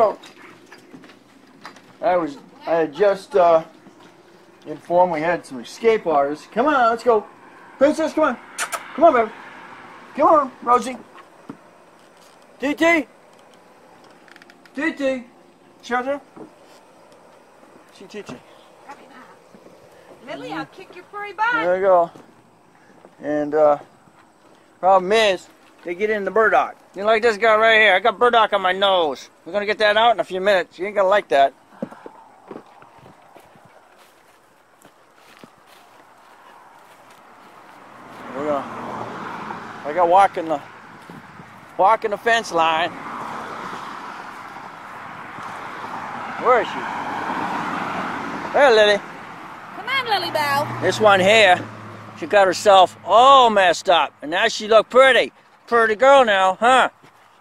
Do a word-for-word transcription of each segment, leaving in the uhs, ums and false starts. I was, I had just uh, informed we had some escape artists. Come on, let's go. Princess, come on. Come on, baby. Come on, Rosie. T T. T T. She out there? She teaching. Probably not. Millie, I'll kick your furry butt. There we go. And uh, problem is, they get in the burdock. You like this guy right here? I got burdock on my nose. We're gonna get that out in a few minutes. You ain't gonna like that. We're gonna. I got walking the walking the fence line. Where is she? There, Lily. Come on, Lily Belle. This one here, she got herself all messed up, and now she look pretty. Pretty girl now, huh?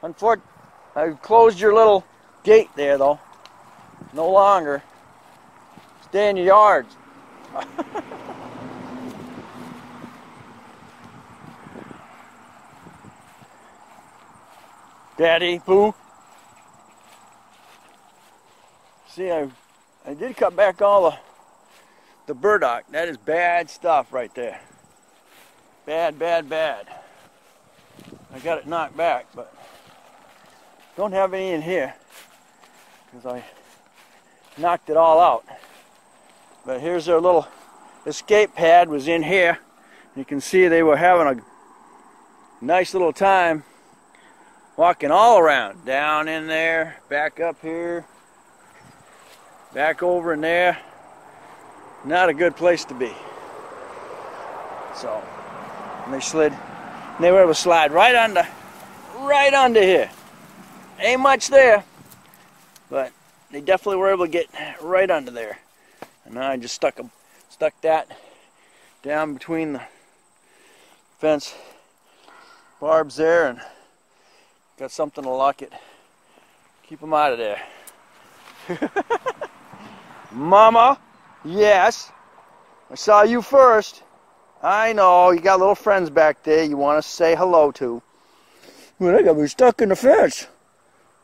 Unfortunately, I closed your little gate there, though. No longer. Stay in your yard. Daddy, Boo. See, I, I did cut back all the, the burdock. That is bad stuff right there. Bad, bad, bad. I got it knocked back, but don't have any in here because I knocked it all out. But here's their little escape pad was in here. You can see they were having a nice little time walking all around. Down in there, back up here, back over in there. Not a good place to be. So, and they slid. And they were able to slide right under, right under here. Ain't much there, but they definitely were able to get right under there. And now I just stuck them, stuck that down between the fence barbs there, and got something to lock it. Keep them out of there. Mama, yes, I saw you first. I know, you got little friends back there you want to say hello to. Well, they got me stuck in the fence.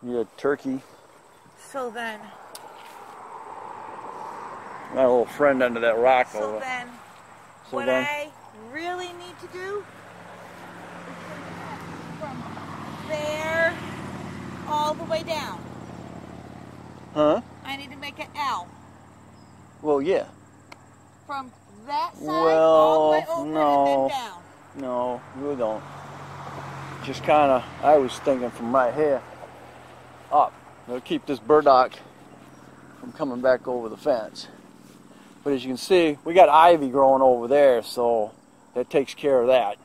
You turkey. So then. My little friend under that rock so over. Then, so what then, what I really need to do is from there all the way down. Huh? I need to make an L. Well, yeah. From that side, well, all the way over no, and then down. No, you don't. Just kind of, I was thinking from right here up. It'll keep this burdock from coming back over the fence. But as you can see, we got ivy growing over there, so that takes care of that.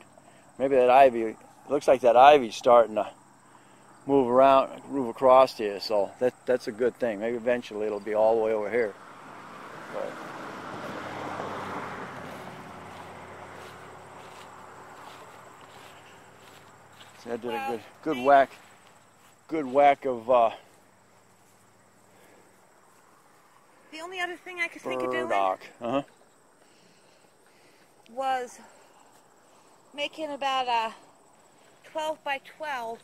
Maybe that ivy, it looks like that ivy's starting to move around, move across here, so that that's a good thing. Maybe eventually it'll be all the way over here. But, I did a good, good whack, good whack of. Uh, the only other thing I could think of doing uh -huh. was making about a twelve by twelve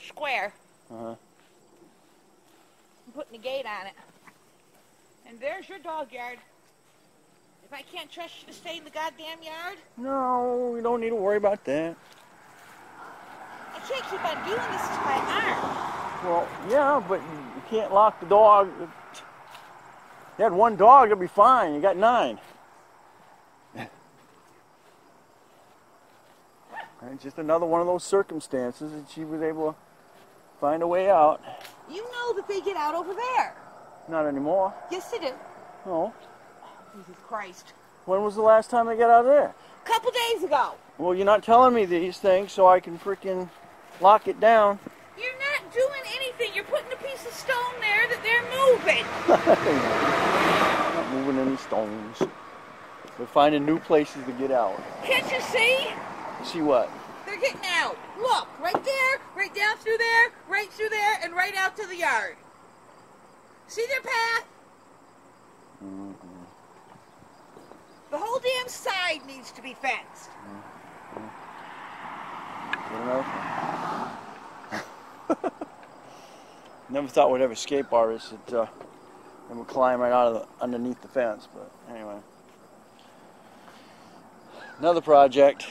square, uh -huh. and putting a gate on it. And there's your dog yard. If I can't trust you to stay in the goddamn yard? No, we don't need to worry about that. I can't keep on doing this to my arm. Well, yeah, but you can't lock the dog. If you had one dog, it'll be fine. You got nine. And just another one of those circumstances that she was able to find a way out. You know that they get out over there. Not anymore. Yes, they do. No. Jesus Christ. When was the last time they got out of there? A couple days ago. Well, you're not telling me these things so I can freaking lock it down. You're not doing anything. You're putting a piece of stone there that they're moving. Not moving any stones. They're finding new places to get out. Can't you see? See what? They're getting out. Look, right there, right down through there, right through there, and right out to the yard. See their path? Mm-hmm. The whole damn side needs to be fenced. Mm-hmm. Good enough. Never thought we'd ever escape artists that uh, that would climb right out of the, underneath the fence, but anyway. Another project.